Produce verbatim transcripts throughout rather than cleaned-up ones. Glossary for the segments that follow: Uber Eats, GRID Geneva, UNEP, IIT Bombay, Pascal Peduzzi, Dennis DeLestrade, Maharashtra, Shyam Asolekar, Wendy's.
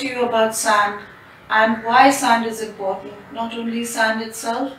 do you know about sand and why sand is important, not only sand itself,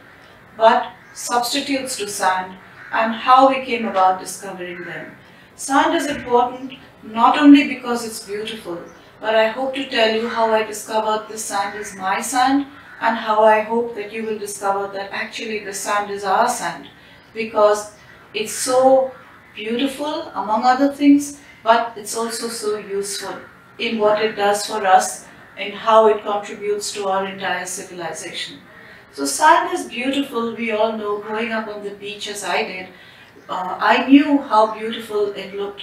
but substitutes to sand and how we came about discovering them. Sand is important not only because it's beautiful, but I hope to tell you how I discovered this sand is my sand and how I hope that you will discover that actually the sand is our sand, because it's so beautiful among other things, but it's also so useful in what it does for us and how it contributes to our entire civilization. So sand is beautiful, we all know, growing up on the beach as I did, uh, I knew how beautiful it looked,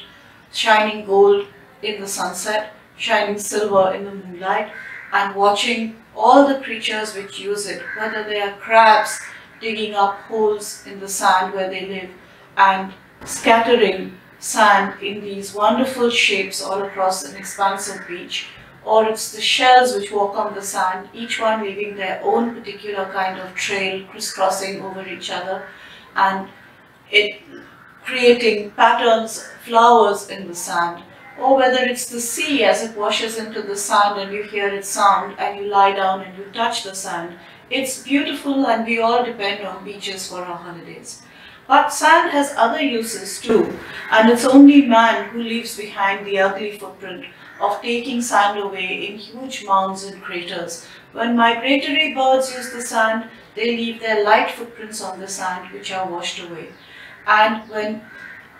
shining gold in the sunset, shining silver in the moonlight, and watching all the creatures which use it, whether they are crabs digging up holes in the sand where they live and scattering sand in these wonderful shapes all across an expansive beach, or it's the shells which walk on the sand, each one leaving their own particular kind of trail, crisscrossing over each other and it creating patterns, flowers in the sand, or whether it's the sea as it washes into the sand and you hear its sound and you lie down and you touch the sand. It's beautiful and we all depend on beaches for our holidays. But sand has other uses too, and it's only man who leaves behind the ugly footprint of taking sand away in huge mounds and craters. When migratory birds use the sand, they leave their light footprints on the sand which are washed away. And when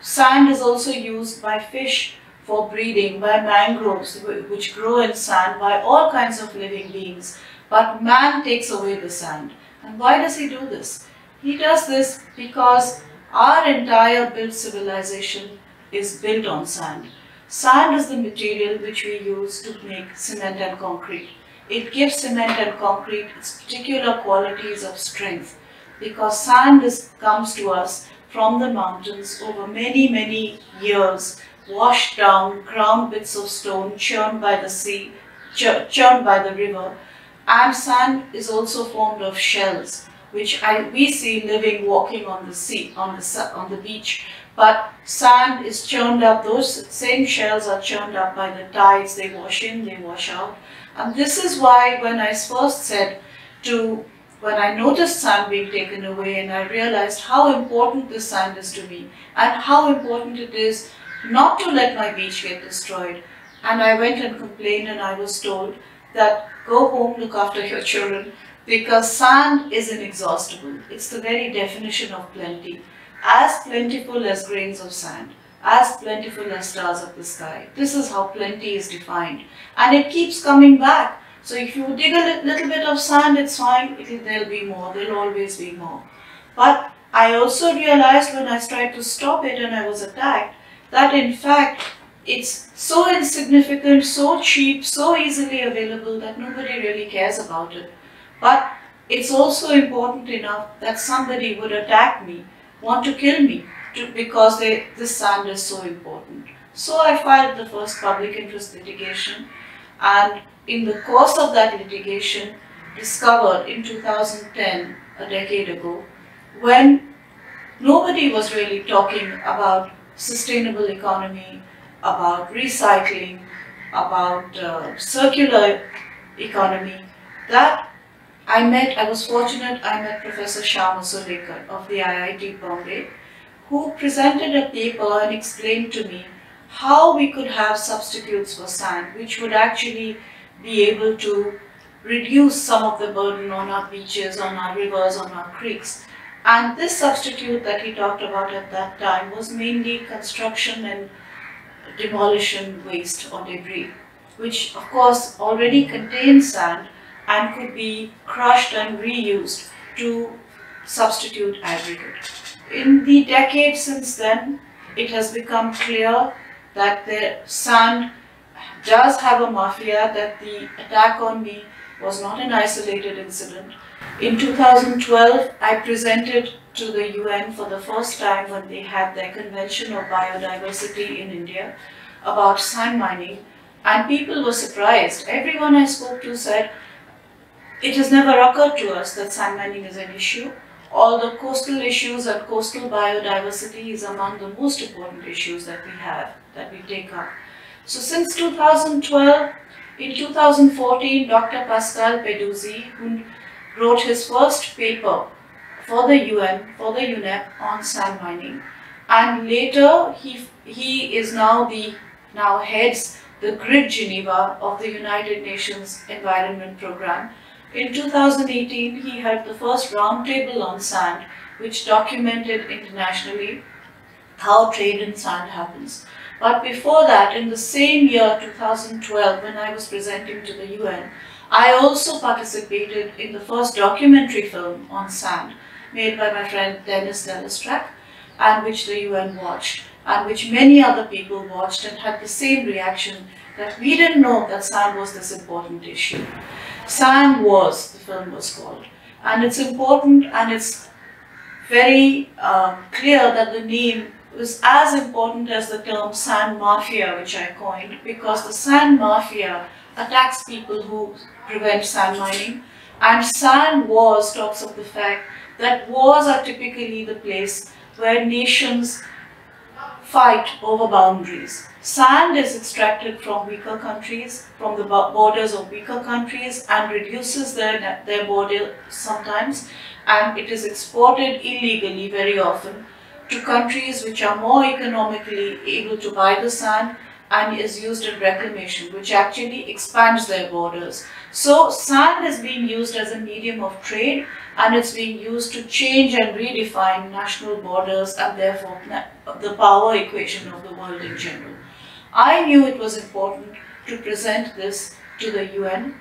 sand is also used by fish for breeding, by mangroves which grow in sand, by all kinds of living beings, but man takes away the sand. And why does he do this? He does this because our entire built civilization is built on sand. Sand is the material which we use to make cement and concrete. It gives cement and concrete its particular qualities of strength, because sand is, comes to us from the mountains over many, many years, washed down, ground bits of stone, churned by the sea, churned by the river. And sand is also formed of shells, which I, we see living, walking on the sea, on the, on the beach. But sand is churned up, those same shells are churned up by the tides, they wash in, they wash out. And this is why when I first said to, when I noticed sand being taken away and I realized how important this sand is to me and how important it is not to let my beach get destroyed. And I went and complained and I was told that go home, look after your children, because sand is inexhaustible. It's the very definition of plenty. As plentiful as grains of sand, as plentiful as stars of the sky. This is how plenty is defined. And it keeps coming back. So if you dig a little bit of sand, it's fine. It'll, there'll be more. There'll always be more. But I also realized when I tried to stop it and I was attacked, that in fact, it's so insignificant, so cheap, so easily available that nobody really cares about it. But it's also important enough that somebody would attack me, want to kill me, to, because they, this sand is so important. So I filed the first public interest litigation, and in the course of that litigation, discovered in two thousand ten, a decade ago, when nobody was really talking about sustainable economy, about recycling, about uh, circular economy, that I met, I was fortunate, I met Professor Shyam Asolekar of the I I T Bombay, who presented a paper and explained to me how we could have substitutes for sand, which would actually be able to reduce some of the burden on our beaches, on our rivers, on our creeks. And this substitute that he talked about at that time was mainly construction and demolition waste or debris, which of course already contains sand, and could be crushed and reused to substitute aggregate. In the decade since then, it has become clear that the sand does have a mafia, that the attack on me was not an isolated incident. In two thousand twelve, I presented to the U N for the first time when they had their Convention of Biodiversity in India about sand mining, and people were surprised. Everyone I spoke to said, it has never occurred to us that sand mining is an issue. All the coastal issues and coastal biodiversity is among the most important issues that we have, that we take up. So since two thousand twelve, In two thousand fourteen, Doctor Pascal Peduzzi, who wrote his first paper for the U N, for the U N E P on sand mining, and later he he is now the now heads the GRID Geneva of the United Nations Environment Programme. In two thousand eighteen, he held the first roundtable on sand, which documented internationally how trade in sand happens. But before that, in the same year, two thousand twelve, when I was presenting to the U N, I also participated in the first documentary film on sand, made by my friend Dennis DeLestrade, and which the U N watched, and which many other people watched and had the same reaction, that we didn't know that sand was this important issue. Sand was, the film was called. And it's important, and it's very uh, clear that the name was as important as the term sand mafia, which I coined, because the sand mafia attacks people who prevent sand mining, and sand wars talks of the fact that wars are typically the place where nations fight over boundaries. Sand is extracted from weaker countries, from the borders of weaker countries, and reduces their, their border sometimes, and it is exported illegally very often to countries which are more economically able to buy the sand, and is used in reclamation, which actually expands their borders. So sand is being used as a medium of trade, and it's being used to change and redefine national borders, and therefore the power equation of the world in general. I knew it was important to present this to the U N,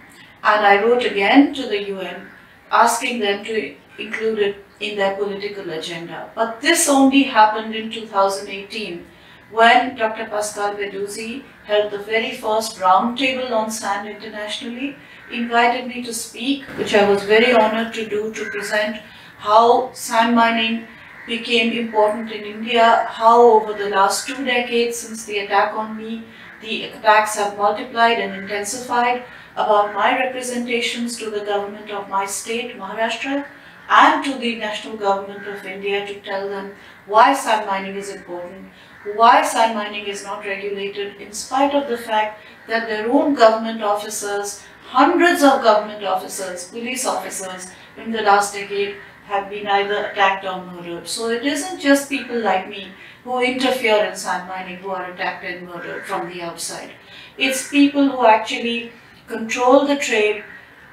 and I wrote again to the U N asking them to include it in their political agenda. But this only happened in two thousand eighteen, when Doctor Pascal Peduzzi held the very first roundtable on sand internationally, invited me to speak, which I was very honored to do, to present how sand mining became important in India, how over the last two decades since the attack on me, the attacks have multiplied and intensified, about my representations to the government of my state, Maharashtra, and to the national government of India, to tell them why sand mining is important, why sand mining is not regulated, in spite of the fact that their own government officers, hundreds of government officers, police officers in the last decade have been either attacked or murdered. So it isn't just people like me who interfere in sand mining who are attacked and murdered from the outside. It's people who actually control the trade,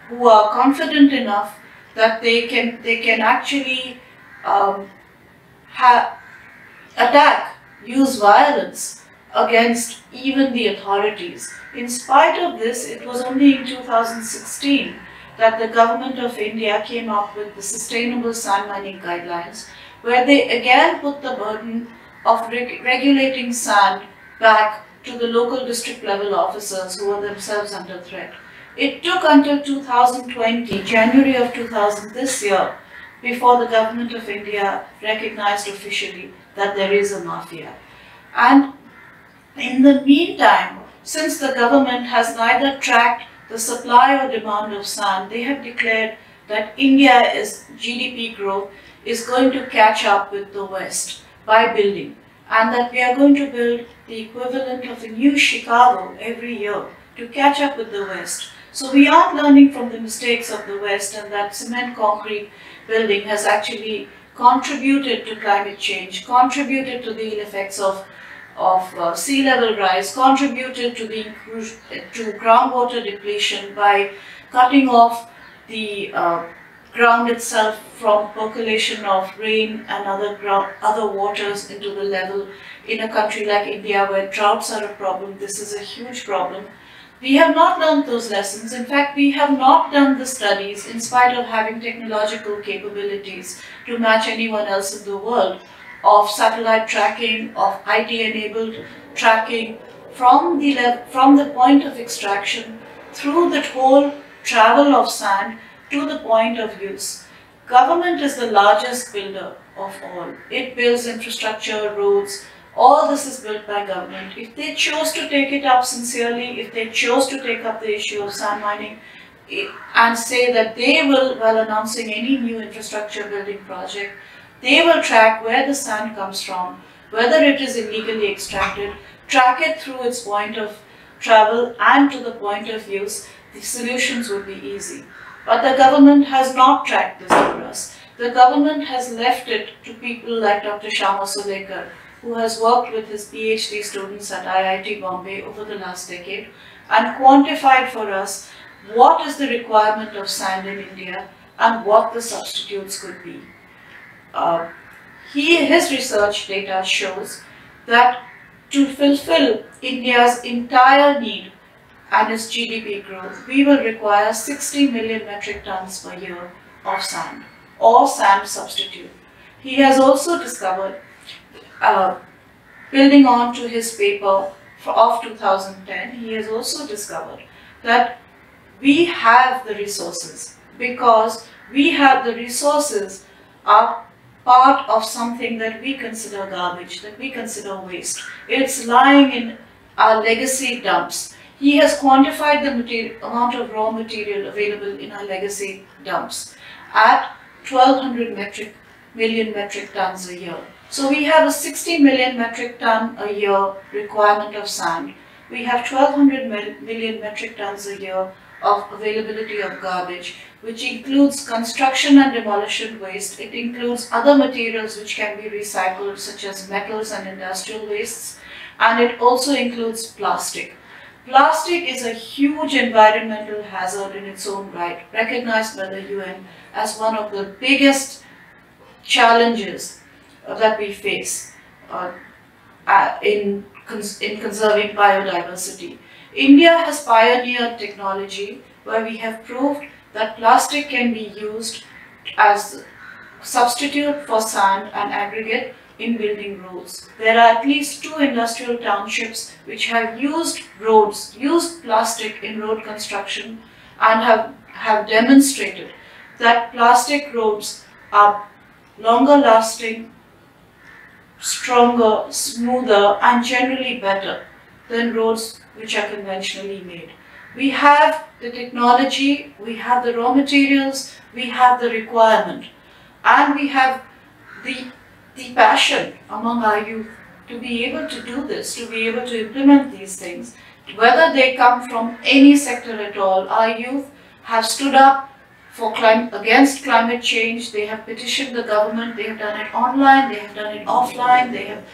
who are confident enough that they can, they can actually um, ha attack, use violence against even the authorities. In spite of this, it was only in two thousand sixteen that the government of India came up with the Sustainable Sand Mining Guidelines, where they again put the burden of reg regulating sand back to the local district level officers, who are themselves under threat. It took until two thousand twenty, January of two thousand, this year, before the government of India recognized officially that there is a mafia. And in the meantime, since the government has neither tracked the supply or demand of sand, they have declared that India's G D P growth is going to catch up with the West by building, and that we are going to build the equivalent of a new Chicago every year to catch up with the West. So we aren't learning from the mistakes of the West, and that cement concrete building has actually contributed to climate change, contributed to the ill effects of of uh, sea level rise, contributed to the to groundwater depletion by cutting off the uh, ground itself from percolation of rain and other ground, other waters into the level. In a country like India, where droughts are a problem, this is a huge problem. We have not learned those lessons. In fact, we have not done the studies, in spite of having technological capabilities to match anyone else in the world, of satellite tracking, of I T-enabled tracking, from the, from the point of extraction, through the whole travel of sand, to the point of use. Government is the largest builder of all. It builds infrastructure, roads, all this is built by government. If they chose to take it up sincerely, if they chose to take up the issue of sand mining and say that they will, while announcing any new infrastructure building project, they will track where the sand comes from, whether it is illegally extracted, track it through its point of travel and to the point of use, the solutions would be easy. But the government has not tracked this for us. The government has left it to people like Doctor Shyam Asolekar, who has worked with his PhD students at I I T Bombay over the last decade and quantified for us what is the requirement of sand in India and what the substitutes could be. Uh, he, his research data shows that to fulfill India's entire need and its G D P growth, we will require sixty million metric tons per year of sand or sand substitute. He has also discovered, uh, building on to his paper of two thousand ten, he has also discovered that we have the resources, because we have the resources are part of something that we consider garbage, that we consider waste. It's lying in our legacy dumps. He has quantified the material, amount of raw material available in our legacy dumps at twelve hundred metric, million metric tons a year. So we have a sixty million metric ton a year requirement of sand. We have twelve hundred million metric tons a year of availability of garbage, which includes construction and demolition waste. It includes other materials which can be recycled, such as metals and industrial wastes, and it also includes plastic. Plastic is a huge environmental hazard in its own right, recognized by the U N as one of the biggest challenges that we face uh, in, cons in conserving biodiversity. India has pioneered technology where we have proved that plastic can be used as a substitute for sand and aggregate in building roads. There are at least two industrial townships which have used roads, used plastic in road construction, and have, have demonstrated that plastic roads are longer lasting, stronger, smoother, and generally better than roads which are conventionally made. We have the technology, we have the raw materials, we have the requirement, and we have the, the passion among our youth to be able to do this, to be able to implement these things. Whether they come from any sector at all, our youth have stood up for clim- against climate change, they have petitioned the government, they have done it online, they have done it offline, they have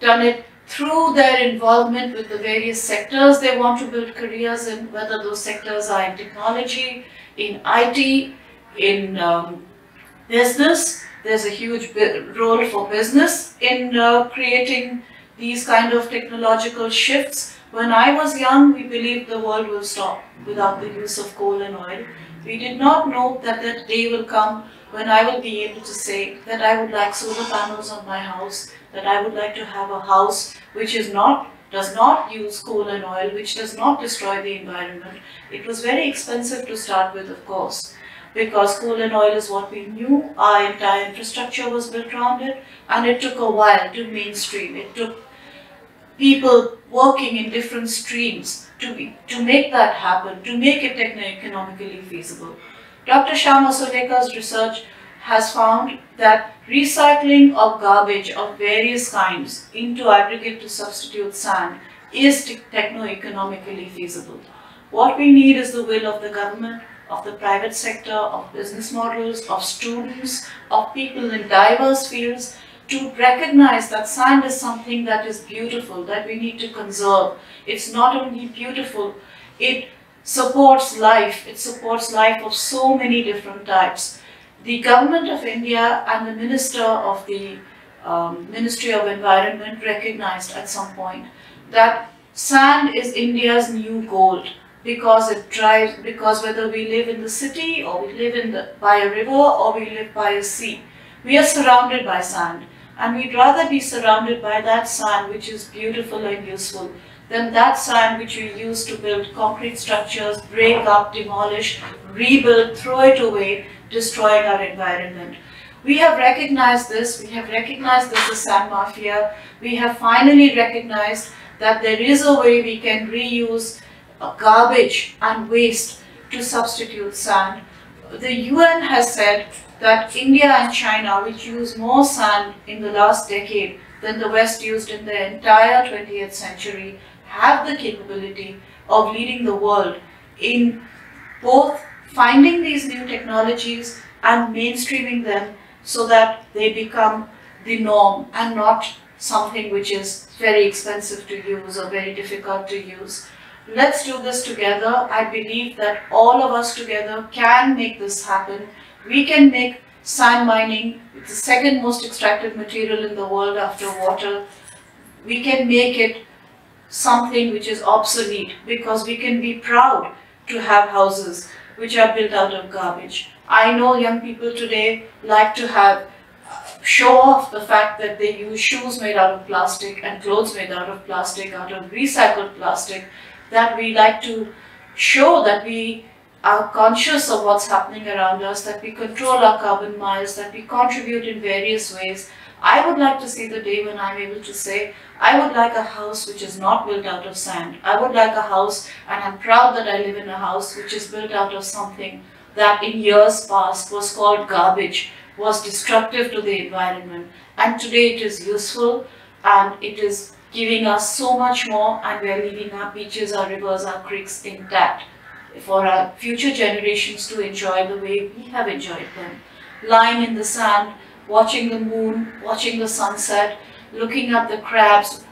done it through their involvement with the various sectors they want to build careers in, whether those sectors are in technology, in I T, in um, business. There's a huge role for business in uh, creating these kind of technological shifts. When I was young, we believed the world will stop without the use of coal and oil. We did not know that that day will come when I will be able to say that I would like solar panels on my house, that I would like to have a house which is not, does not use coal and oil, which does not destroy the environment. It was very expensive to start with, of course, because coal and oil is what we knew. Our entire infrastructure was built around it, and it took a while to mainstream. It took people working in different streams to, be, to make that happen, to make it techno-economically feasible. Doctor Shyam Asolekar's research has found that recycling of garbage of various kinds into aggregate to substitute sand is techno-economically feasible. What we need is the will of the government, of the private sector, of business models, of students, of people in diverse fields to recognize that sand is something that is beautiful, that we need to conserve. It's not only beautiful, it supports life. It supports life of so many different types. The government of India and the minister of the um, Ministry of Environment recognized at some point that sand is India's new gold, because it drives, because whether we live in the city or we live in the, by a river or we live by a sea, we are surrounded by sand, and we'd rather be surrounded by that sand which is beautiful and useful than that sand which we use to build concrete structures, break up, demolish, rebuild, throw it away, destroying our environment. We have recognized this, we have recognized this as sand mafia. We have finally recognized that there is a way we can reuse garbage and waste to substitute sand. The U N has said that India and China, which use more sand in the last decade than the West used in the entire twentieth century, have the capability of leading the world in both finding these new technologies and mainstreaming them so that they become the norm and not something which is very expensive to use or very difficult to use. Let's do this together. I believe that all of us together can make this happen. We can make sand mining, it's the second most extracted material in the world after water. We can make it something which is obsolete because we can be proud to have houses which are built out of garbage. I know young people today like to have show off the fact that they use shoes made out of plastic and clothes made out of plastic, out of recycled plastic, that we like to show that we are conscious of what's happening around us, that we control our carbon miles, that we contribute in various ways. I would like to see the day when I'm able to say, I would like a house which is not built out of sand. I would like a house, and I'm proud that I live in a house which is built out of something that in years past was called garbage, was destructive to the environment, and today it is useful and it is giving us so much more, and we're leaving our beaches, our rivers, our creeks intact for our future generations to enjoy the way we have enjoyed them. Lying in the sand, watching the moon, watching the sunset, looking at the crabs,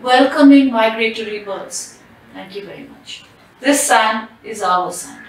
welcoming migratory birds. Thank you very much. This sand is our sand.